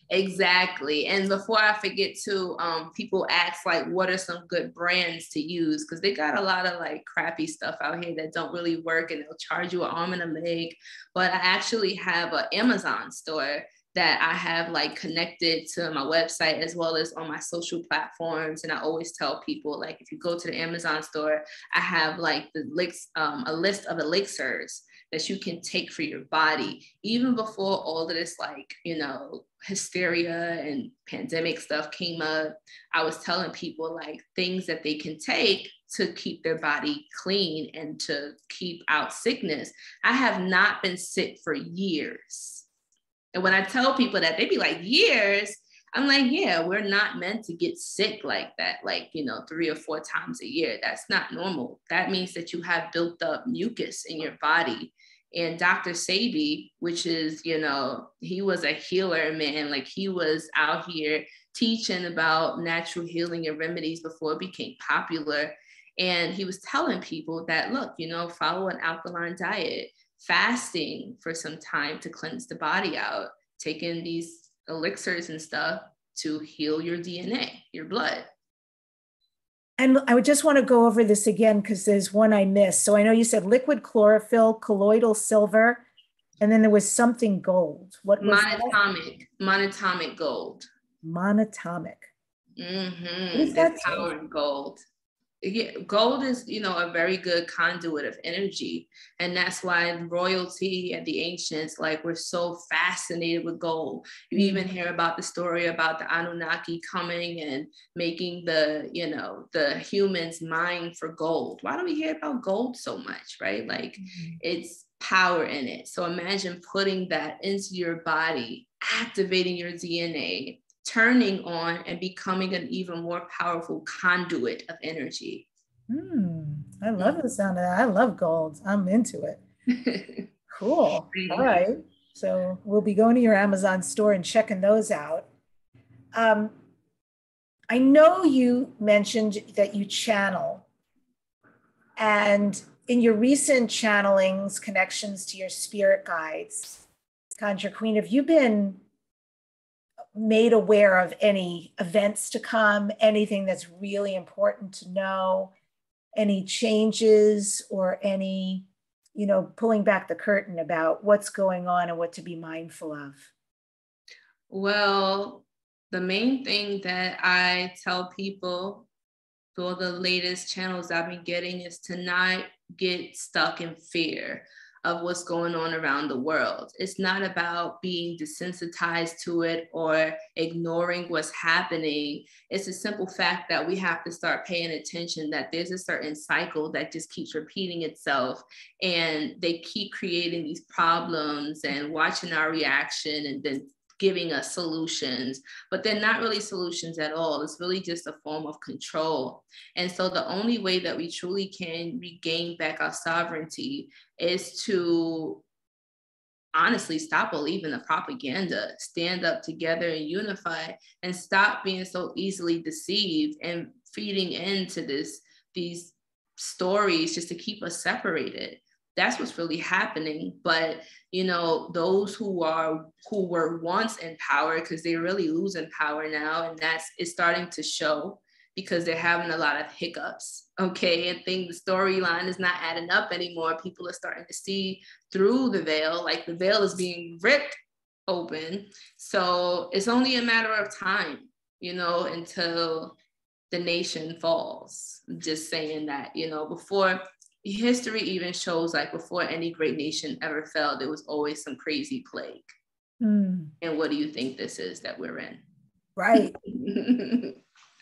Exactly. And before I forget too, people ask like, what are some good brands to use? Because they got a lot of like crappy stuff out here that don't really work, and they'll charge you an arm and a leg. But I actually have an Amazon store that I have like connected to my website as well as on my social platforms. And I always tell people, like, if you go to the Amazon store, I have like the a list of elixirs that you can take for your body, even before all of this, like, you know, hysteria and pandemic stuff came up. I was telling people like things that they can take to keep their body clean and to keep out sickness. I have not been sick for years. And when I tell people that, they be like, years? I'm like, yeah, we're not meant to get sick like that, like, you know, 3 or 4 times a year. That's not normal. That means that you have built up mucus in your body. And Dr. Sebi, which is, you know, he was a healer, man. Like, he was out here teaching about natural healing and remedies before it became popular. And he was telling people that, look, you know, follow an alkaline diet, fasting for some time to cleanse the body out, taking these elixirs and stuff to heal your DNA, your blood. And I would just want to go over this again because there's one I missed. So I know you said liquid chlorophyll, colloidal silver, and then there was something gold. What was Monatomic. That? Monatomic gold. Monatomic. Mm-hmm. What is that? Power and gold. Gold is, you know, a very good conduit of energy. And that's why royalty and the ancients, like, were so fascinated with gold. You even hear about the story about the Anunnaki coming and making the, you know, the humans mine for gold. Why do we hear about gold so much, right? Like, it's power in it. So imagine putting that into your body, activating your DNA, turning on and becoming an even more powerful conduit of energy. I love the sound of that. I love gold. I'm into it. Cool. All right. So we'll be going to your Amazon store and checking those out. I know you mentioned that you channel, and in your recent channelings, connections to your spirit guides, Conjure Queen, have you been made aware of any events to come, anything that's really important to know, any changes or any, you know, pulling back the curtain about what's going on and what to be mindful of? Well, the main thing that I tell people through all the latest channels I've been getting is to not get stuck in fear of what's going on around the world. It's not about being desensitized to it or ignoring what's happening. It's a simple fact that we have to start paying attention that there's a certain cycle that just keeps repeating itself, and they keep creating these problems and watching our reaction and then giving us solutions, but they're not really solutions at all. It's really just a form of control. And so the only way that we truly can regain back our sovereignty is to honestly stop believing the propaganda, stand up together and unify, and stop being so easily deceived and feeding into these stories just to keep us separated. That's what's really happening. But, you know, those who were once in power, because they're really losing power now, and it's starting to show because they're having a lot of hiccups, okay? And the storyline is not adding up anymore. People are starting to see through the veil, like the veil is being ripped open. So it's only a matter of time, you know, until the nation falls. I'm just saying that, you know, before history even shows, like, before any great nation ever fell, there was always some crazy plague. And what do you think this is that we're in? Right.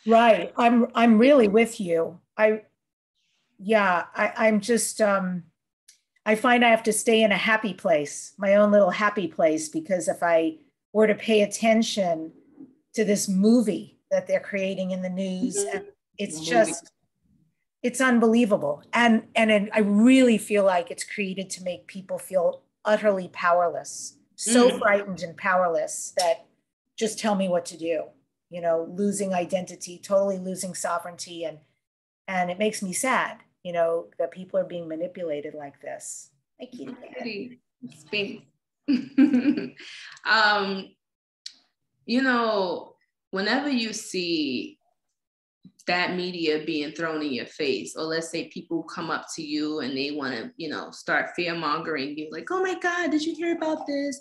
Right. I'm really with you. I'm just, I find I have to stay in a happy place, my own little happy place, because if I were to pay attention to this movie that they're creating in the news, it's unbelievable. And I really feel like it's created to make people feel utterly powerless, so frightened and powerless that just tell me what to do, you know, losing identity, totally losing sovereignty. And it makes me sad, you know, that people are being manipulated like this. Thank you. Speak. you know, whenever you see that media being thrown in your face, or let's say people come up to you and they want to, you know, start fear mongering you, like, oh my God, did you hear about this?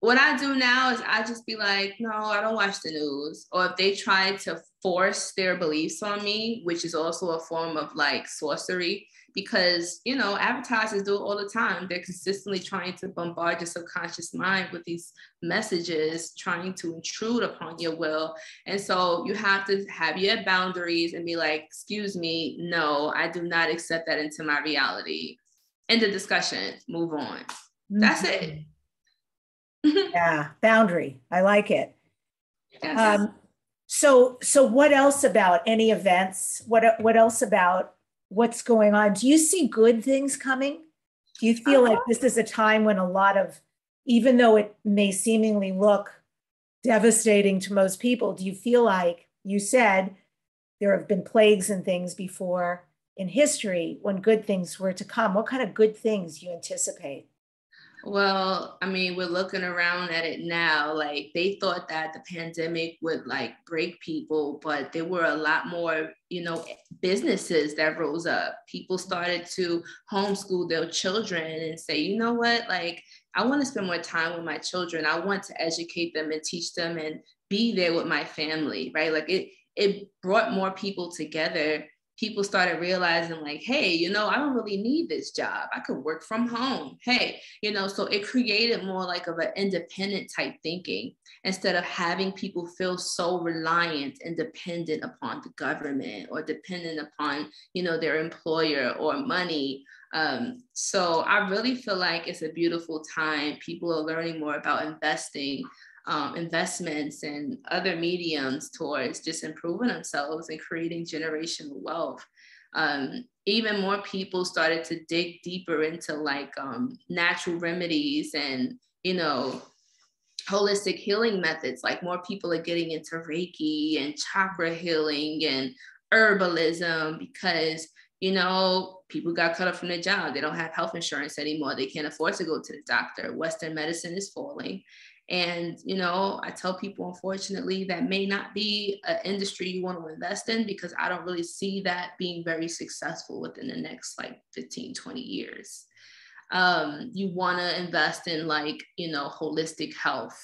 What I do now is I just be like, no, I don't watch the news. Or if they try to force their beliefs on me, which is also a form of like sorcery, because, you know, advertisers do it all the time. They're consistently trying to bombard your subconscious mind with these messages, trying to intrude upon your will. And so you have to have your boundaries and be like, excuse me, no, I do not accept that into my reality. End of discussion, move on. Mm-hmm. That's it. Yeah, boundary. I like it. Yes. So what else about any events? What else about what's going on? Do you see good things coming? Do you feel like this is a time when a lot of, even though it may seemingly look devastating to most people, do you feel like, you said there have been plagues and things before in history when good things were to come? What kind of good things do you anticipate? Well, I mean, we're looking around at it now. Like, they thought that the pandemic would like break people, but there were a lot more, you know, businesses that rose up. People started to homeschool their children and say, you know what, like, I want to spend more time with my children. I want to educate them and teach them and be there with my family, right? Like, it brought more people together. People started realizing like, hey, you know, I don't really need this job. I could work from home. Hey, you know, so it created more like of an independent type thinking, instead of having people feel so reliant and dependent upon the government or dependent upon, you know, their employer or money. So I really feel like it's a beautiful time. People are learning more about investing, investments and other mediums towards just improving themselves and creating generational wealth. Even more people started to dig deeper into like natural remedies and, you know, holistic healing methods. Like, more people are getting into Reiki and chakra healing and herbalism, because, you know, people got cut off from their job. They don't have health insurance anymore. They can't afford to go to the doctor. Western medicine is falling. And, you know, I tell people, unfortunately, that may not be an industry you want to invest in, because I don't really see that being very successful within the next like 15, 20 years. You want to invest in like, you know, holistic health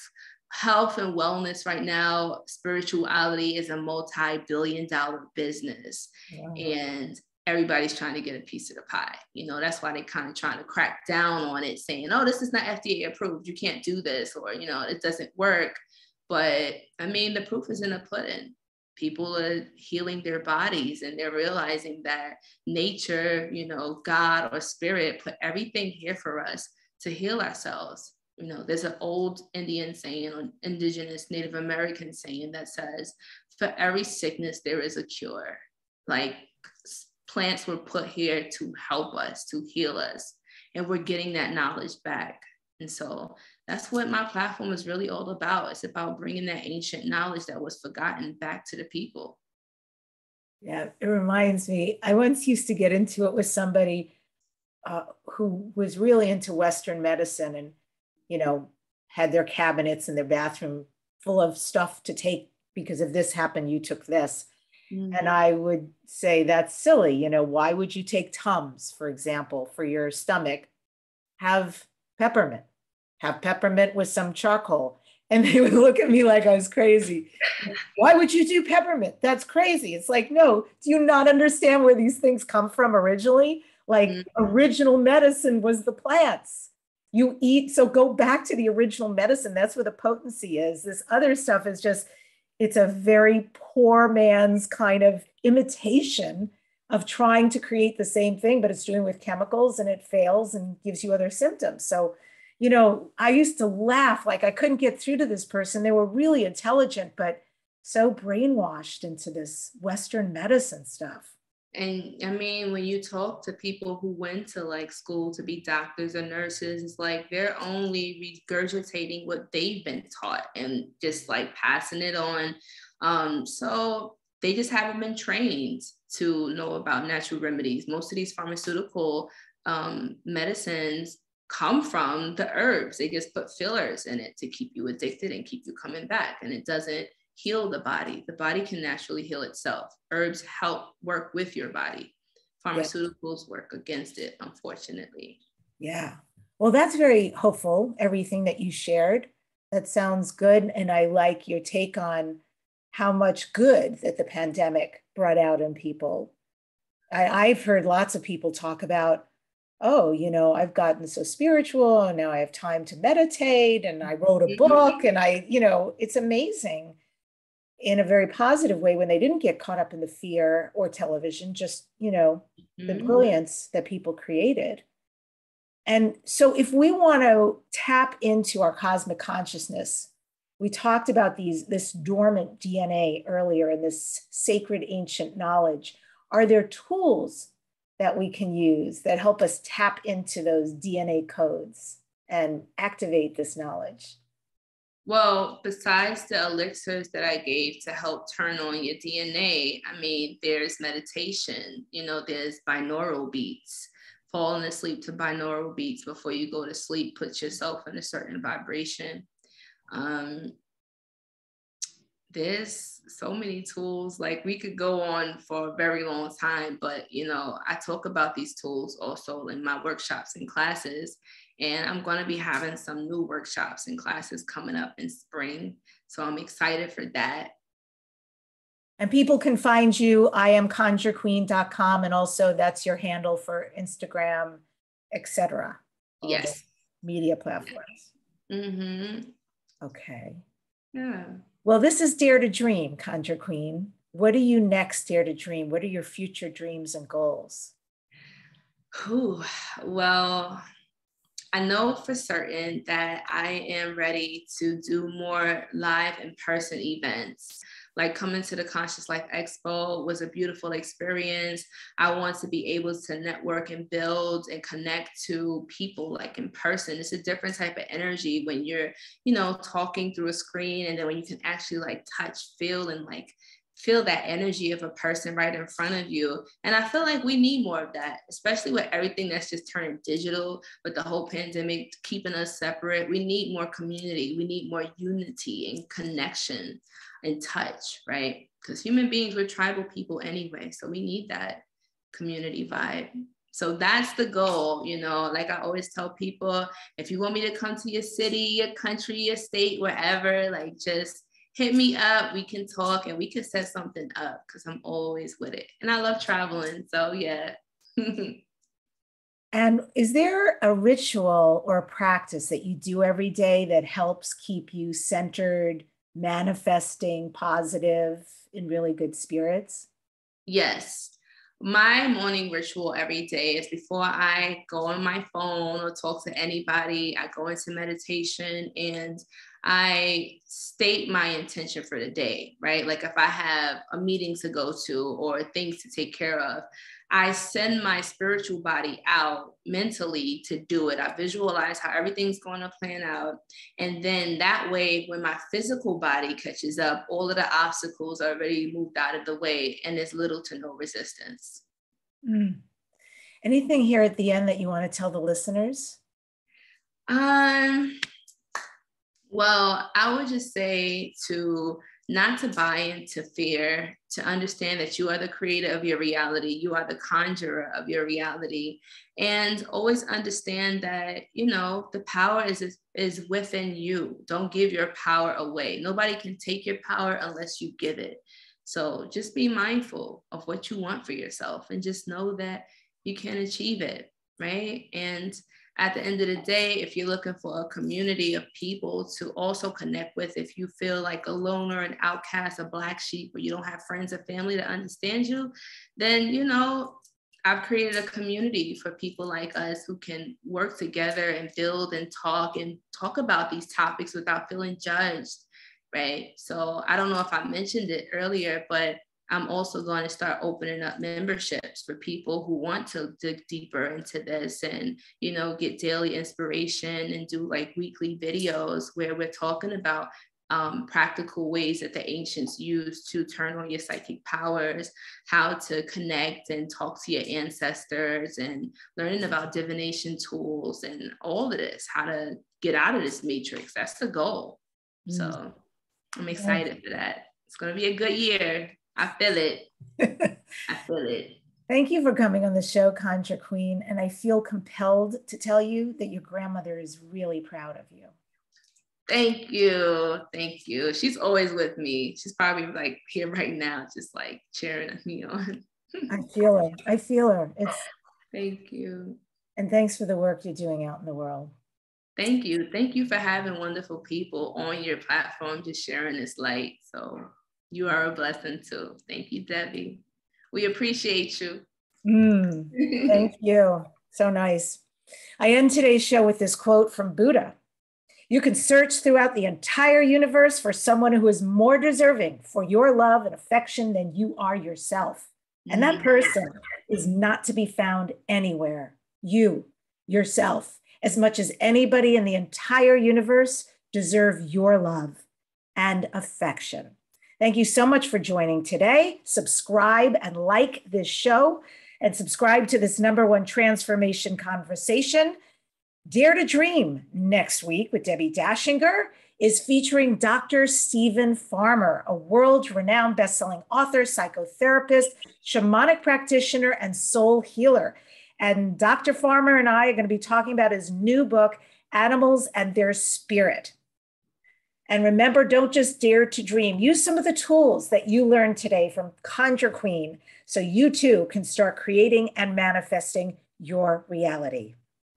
and wellness right now. Spirituality is a multi-billion-dollar business. Wow. And everybody's trying to get a piece of the pie. You know, that's why they kind of trying to crack down on it, saying, oh, this is not FDA approved. You can't do this, or, you know, it doesn't work. But I mean, the proof is in the pudding. People are healing their bodies, and they're realizing that nature, you know, God or spirit put everything here for us to heal ourselves. You know, there's an old Indian saying, or indigenous Native American saying, that says, for every sickness, there is a cure. Like, plants were put here to help us, to heal us, and we're getting that knowledge back. And so that's what my platform is really all about. It's about bringing that ancient knowledge that was forgotten back to the people. Yeah, it reminds me, I once used to get into it with somebody who was really into Western medicine, and, you know, had their cabinets and their bathroom full of stuff to take, because if this happened, you took this. And I would say, that's silly. You know, why would you take Tums, for example, for your stomach? Have peppermint with some charcoal. And they would look at me like I was crazy. Why would you do peppermint? That's crazy. It's like, no, do you not understand where these things come from originally? Like, original medicine was the plants. You eat, so go back to the original medicine. That's where the potency is. This other stuff is just, it's a very poor man's kind of imitation of trying to create the same thing, but it's doing with chemicals, and it fails and gives you other symptoms. So, you know, I used to laugh, like I couldn't get through to this person. They were really intelligent, but so brainwashed into this Western medicine stuff. And I mean, when you talk to people who went to like school to be doctors or nurses, it's like they're only regurgitating what they've been taught and just like passing it on. So they just haven't been trained to know about natural remedies. Most of these pharmaceutical medicines come from the herbs. They just put fillers in it to keep you addicted and keep you coming back. And it doesn't heal the body. The body can naturally heal itself. Herbs help work with your body. Pharmaceuticals work against it, unfortunately. Yeah. Well, that's very hopeful, everything that you shared. That sounds good. And I like your take on how much good that the pandemic brought out in people. I've heard lots of people talk about, oh, you know, I've gotten so spiritual and now I have time to meditate and I wrote a book and I, you know, it's amazing in a very positive way when they didn't get caught up in the fear or television, just, you know, the brilliance that people created. And so if we want to tap into our cosmic consciousness, we talked about this dormant DNA earlier and this sacred ancient knowledge. Are there tools that we can use that help us tap into those DNA codes and activate this knowledge? Well, besides the elixirs that I gave to help turn on your DNA, I mean, there's meditation, you know, there's binaural beats, falling asleep to binaural beats before you go to sleep, put yourself in a certain vibration. There's so many tools, like we could go on for a very long time, but you know, I talk about these tools also in my workshops and classes, and I'm going to be having some new workshops and classes coming up in spring. So I'm excited for that. And people can find you, IAmConjureQueen.com. And also that's your handle for Instagram, etc. Yes. Media platforms. Mm-hmm. Okay. Yeah. Well, this is Dare to Dream, Conjure Queen. What do you next dare to dream? What are your future dreams and goals? Ooh, well, I know for certain that I am ready to do more live in-person events. Like coming to the Conscious Life Expo was a beautiful experience. I want to be able to network and build and connect to people like in person. It's a different type of energy when you're, you know, talking through a screen, and then when you can actually like touch, feel, and like feel that energy of a person right in front of you. And I feel like we need more of that, especially with everything that's just turned digital, with the whole pandemic keeping us separate. We need more community. We need more unity and connection and touch, right? Because human beings, we're tribal people anyway. So we need that community vibe. So that's the goal, you know, like I always tell people, if you want me to come to your city, your country, your state, wherever, like just hit me up, we can talk and we can set something up because I'm always with it. And I love traveling, so yeah. And is there a ritual or a practice that you do every day that helps keep you centered, manifesting, positive, in really good spirits? Yes. My morning ritual every day is before I go on my phone or talk to anybody, I go into meditation and I state my intention for the day, right? Like if I have a meeting to go to or things to take care of, I send my spiritual body out mentally to do it. I visualize how everything's going to plan out. And then that way, when my physical body catches up, all of the obstacles are already moved out of the way and there's little to no resistance. Mm. Anything here at the end that you want to tell the listeners? Well, I would just say to not to buy into fear, to understand that you are the creator of your reality. You are the conjurer of your reality. And always understand that, you know, the power is within you. Don't give your power away. Nobody can take your power unless you give it. So just be mindful of what you want for yourself and just know that you can achieve it, right? And at the end of the day, if you're looking for a community of people to also connect with, if you feel like a loner, an outcast, a black sheep, or you don't have friends or family to understand you, then, you know, I've created a community for people like us who can work together and build and talk about these topics without feeling judged, right? So I don't know if I mentioned it earlier, but I'm also going to start opening up memberships for people who want to dig deeper into this and, you know, get daily inspiration and do like weekly videos where we're talking about practical ways that the ancients used to turn on your psychic powers, how to connect and talk to your ancestors, and learning about divination tools and all of this, how to get out of this matrix. That's the goal. So I'm excited for that. It's going to be a good year. I feel it. I feel it. Thank you for coming on the show, Conjure Queen. And I feel compelled to tell you that your grandmother is really proud of you. Thank you. Thank you. She's always with me. She's probably like here right now, just like cheering me on. I feel her. I feel her. Thank you. And thanks for the work you're doing out in the world. Thank you. Thank you for having wonderful people on your platform, just sharing this light. So you are a blessing too. Thank you, Debbi. We appreciate you. Thank you. So nice. I end today's show with this quote from Buddha. You can search throughout the entire universe for someone who is more deserving for your love and affection than you are yourself. And that person is not to be found anywhere. You, yourself, as much as anybody in the entire universe, deserve your love and affection. Thank you so much for joining today. Subscribe and like this show, and subscribe to this #1 transformation conversation. Dare to Dream next week with Debbi Dachinger is featuring Dr. Stephen Farmer, a world-renowned best-selling author, psychotherapist, shamanic practitioner, and soul healer. And Dr. Farmer and I are going to be talking about his new book, Animals and Their Spirit. And remember, don't just dare to dream. Use some of the tools that you learned today from Conjure Queen so you too can start creating and manifesting your reality.